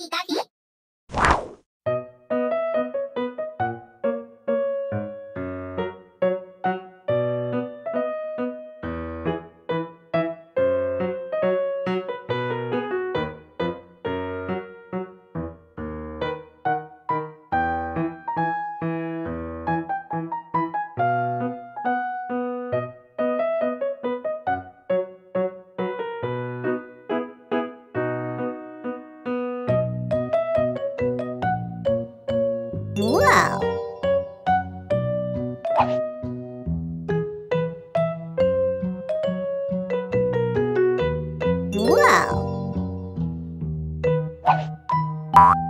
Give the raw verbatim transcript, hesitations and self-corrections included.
Wow! Wow!